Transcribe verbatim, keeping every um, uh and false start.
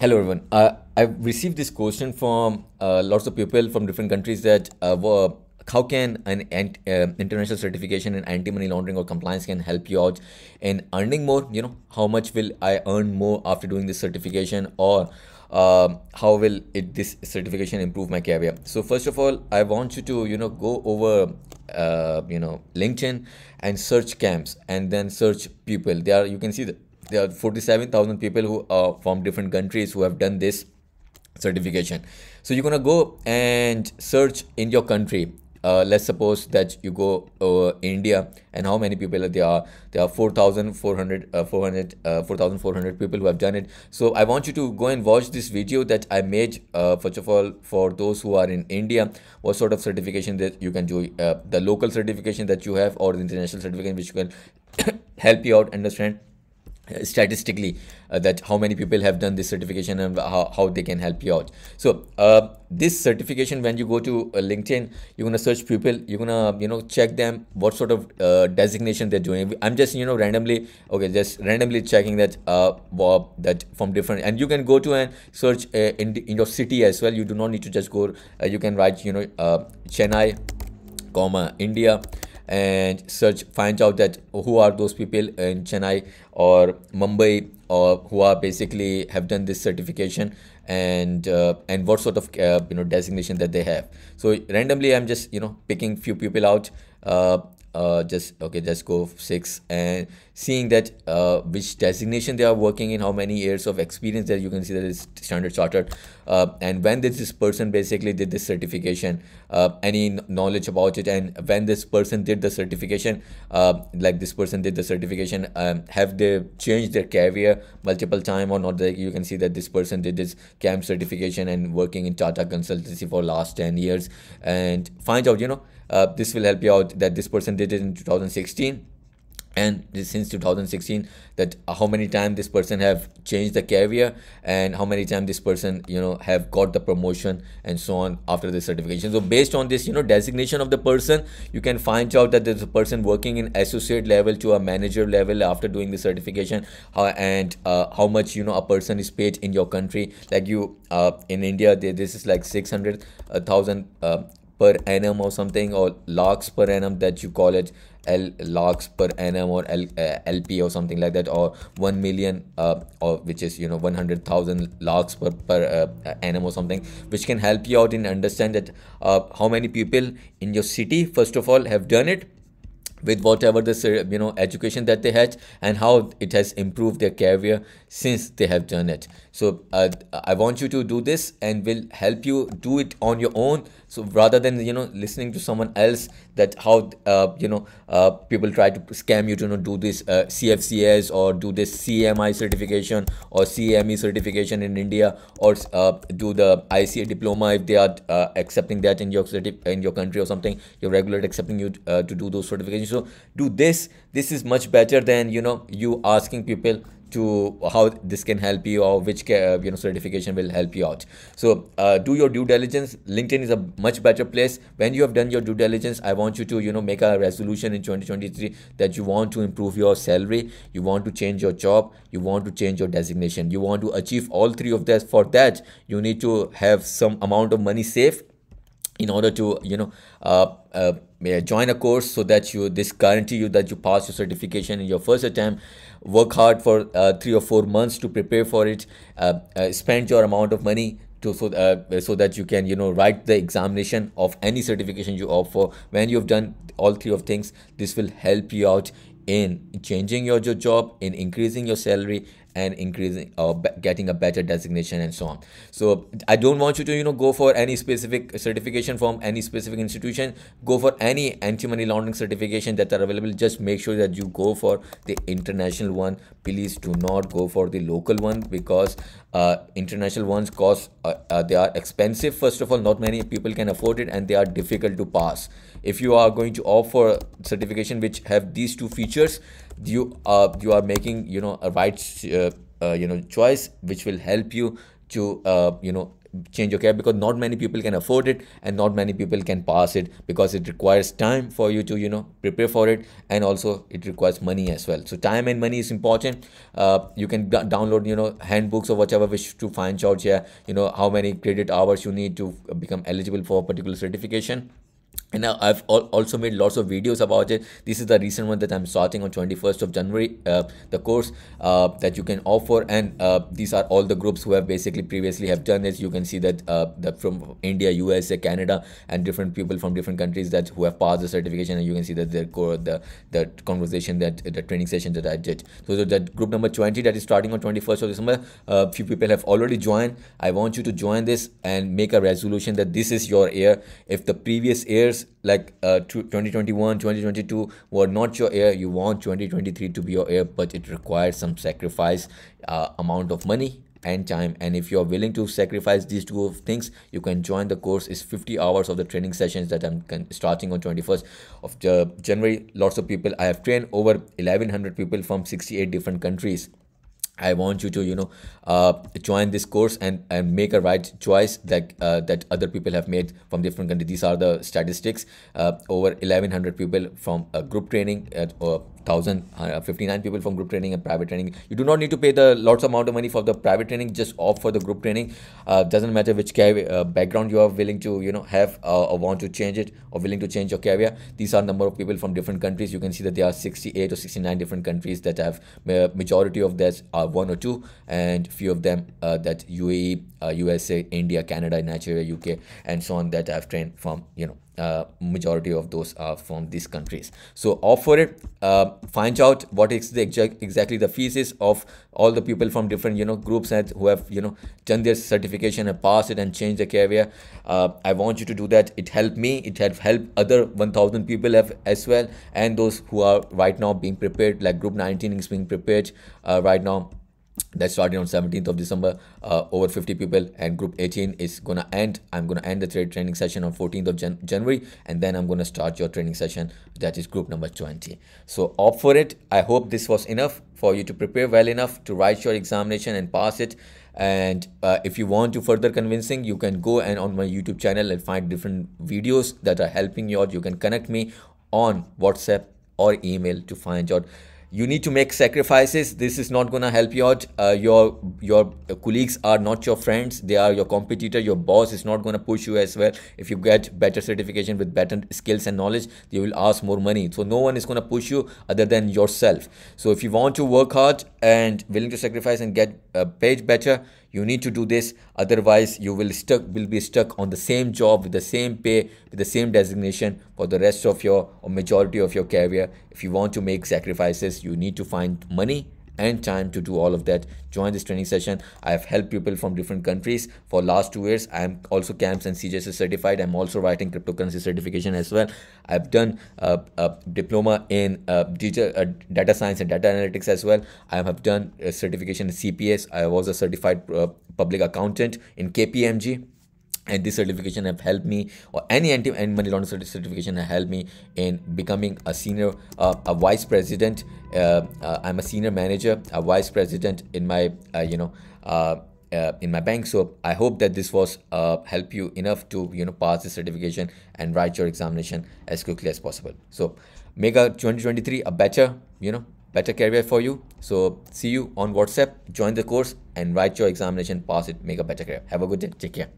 Hello everyone. Uh, I've received this question from uh, lots of people from different countries that uh, were, how can an ant, uh, international certification in anti-money laundering or compliance can help you out in earning more? You know, how much will I earn more after doing this certification, or uh, how will it this certification improve my career? So first of all, I want you to, you know, go over uh, you know, LinkedIn and search CAMS and then search people. There you can see that there are forty-seven thousand people who are from different countries who have done this certification. So you're gonna go and search in your country. Uh, let's suppose that you go uh, India, and how many people are there? Are there are four thousand four hundred uh, four thousand four hundred people who have done it. So I want you to go and watch this video that I made. Uh, first of all, for those who are in India, what sort of certification that you can do, uh, the local certification that you have or the international certification which can help you out understand statistically uh, that how many people have done this certification and how, how they can help you out. So uh, this certification, when you go to uh, LinkedIn, you're gonna search people, you're gonna, you know, check them, what sort of uh, designation they're doing. I'm just, you know, randomly, okay, just randomly checking that uh, that from different, and you can go to and search uh, in, the, in your city as well. You do not need to just go, uh, you can write, you know, uh, Chennai, comma, India, and search, find out that who are those people in Chennai or Mumbai or who are basically have done this certification, and uh, and what sort of uh, you know, designation that they have. So randomly I'm just, you know, picking few people out, uh, uh, just okay, just go six and seeing that uh, which designation they are working in, how many years of experience that you can see that is Standard Chartered, uh, and when did this person basically did this certification, uh, any knowledge about it, and when this person did the certification, uh, like this person did the certification, um, have they changed their career multiple time or not? Like you can see that this person did this CAMS certification and working in Tata Consultancy for last ten years, and find out, you know, uh, this will help you out that this person did it in two thousand sixteen. And since two thousand sixteen, that how many times this person have changed the career and how many times this person, you know, have got the promotion and so on after the certification. So based on this, you know, designation of the person, you can find out that there's a person working in associate level to a manager level after doing the certification, how, and uh, how much, you know, a person is paid in your country. Like you uh, in India, they, this is like six hundred thousand uh, per annum or something, or lakhs per annum that you call it, L lakhs per annum or L, uh, L P or something like that, or one million uh, or which is, you know, one hundred thousand lakhs per, per uh, annum or something, which can help you out in understand that uh, how many people in your city first of all have done it with whatever the, you know, education that they had and how it has improved their career since they have done it. So uh, I want you to do this and will help you do it on your own. So rather than, you know, listening to someone else that how, uh, you know, uh, people try to scam you to, you know, do this uh, C F C S or do this C M I certification or C M E certification in India, or uh, do the I C A diploma if they are uh, accepting that in your, in your country or something, your regulator accepting you uh, to do those certifications. So do this. This is much better than, you know, you asking people to how this can help you or which, uh, you know, certification will help you out. So uh, do your due diligence. LinkedIn is a much better place. When you have done your due diligence, I want you to, you know, make a resolution in twenty twenty-three that you want to improve your salary, you want to change your job, you want to change your designation, you want to achieve all three of that. For that, you need to have some amount of money saved in order to, you know, uh, uh, join a course so that you, this guarantee you that you pass your certification in your first attempt. Work hard for uh, three or four months to prepare for it. Uh, uh, spend your amount of money to so, uh, so that you can, you know, write the examination of any certification you opt for. When you've done all three of things, this will help you out in changing your, your job, in increasing your salary, and increasing or uh, getting a better designation and so on. So I don't want you to, you know, go for any specific certification from any specific institution. Go for any anti-money laundering certification that are available. Just make sure that you go for the international one. Please do not go for the local one, because uh, international ones cost, uh, uh, they are expensive. First of all, not many people can afford it, and they are difficult to pass. If you are going to opt for certification which have these two features, you uh, you are making, you know, a right uh, Uh, you know, choice, which will help you to uh, you know, change your cap, because not many people can afford it and not many people can pass it, because it requires time for you to, you know, prepare for it, and also it requires money as well. So time and money is important. Uh, you can download, you know, handbooks or whatever wish to find out here, you know, how many credit hours you need to become eligible for a particular certification. And I've also made lots of videos about it. This is the recent one that I'm starting on twenty-first of January, uh, the course uh, that you can offer. And uh, these are all the groups who have basically previously have done this. You can see that, uh, that from India, U S A, Canada, and different people from different countries that who have passed the certification. And you can see that their core, the, the conversation, that the training session that I did. So, so that group number twenty that is starting on twenty-first of December, a uh, few people have already joined. I want you to join this and make a resolution that this is your year. If the previous years like uh, twenty twenty-one, twenty twenty-two were not your year, you want twenty twenty-three to be your year, but it requires some sacrifice, uh, amount of money and time. And if you're willing to sacrifice these two things, you can join the course. It's fifty hours of the training sessions that I'm starting on twenty-first of January. Lots of people, I have trained over eleven hundred people from sixty-eight different countries. I want you to, you know, uh, join this course and, and make a right choice that uh, that other people have made from different countries. These are the statistics. Uh, over eleven hundred people from uh, group training, at uh, one thousand fifty-nine people from group training and private training. You do not need to pay the lots amount of money for the private training. Just opt for the group training. Uh, doesn't matter which career, uh, background you are willing to, you know, have uh, or want to change it or willing to change your career. These are number of people from different countries. You can see that there are sixty-eight or sixty-nine different countries that have uh, majority of this are one or two, and few of them uh, that U A E, uh, U S A, India, Canada, Nigeria, U K, and so on, that I've trained from, you know, uh, majority of those are from these countries. So offer it, uh, find out what is the exact, exactly the thesis of all the people from different, you know, groups that who have, you know, done their certification and passed it and changed their career. Uh, I want you to do that. It helped me. It have helped other one thousand people have as well. And those who are right now being prepared, like group nineteen is being prepared uh, right now. That started on seventeenth of December, uh, over fifty people, and group eighteen is gonna end. I'm gonna end the trade training session on fourteenth of January, and then I'm gonna start your training session, that is group number twenty. So opt for it. I hope this was enough for you to prepare well enough to write your examination and pass it. And uh, if you want to further convincing, you can go and on my YouTube channel and find different videos that are helping you out. You can connect me on WhatsApp or email to find out. You need to make sacrifices. This is not going to help you out. Uh, your your colleagues are not your friends. They are your competitor. Your boss is not going to push you as well. If you get better certification with better skills and knowledge, they will ask more money. So no one is going to push you other than yourself. So if you want to work hard and willing to sacrifice and get uh, paid better, you need to do this. Otherwise, you will stuck will be stuck on the same job with the same pay, with the same designation for the rest of your or majority of your career. If you want to make sacrifices, you need to find money and time to do all of that. Join this training session. I have helped people from different countries for last two years. I am also CAMS and C J S certified. I'm also writing cryptocurrency certification as well. I've done a, a diploma in uh, digital, uh, data science and data analytics as well. I have done a certification in C P S. I was a certified uh, public accountant in K P M G. And this certification have helped me, or any anti-money laundering certification have helped me in becoming a senior, uh, a vice president. Uh, uh, I'm a senior manager, a vice president in my, uh, you know, uh, uh, in my bank. So I hope that this was uh, help you enough to, you know, pass the certification and write your examination as quickly as possible. So make a twenty twenty-three a better, you know, better career for you. So see you on WhatsApp. Join the course and write your examination, pass it, make a better career. Have a good day. Take care.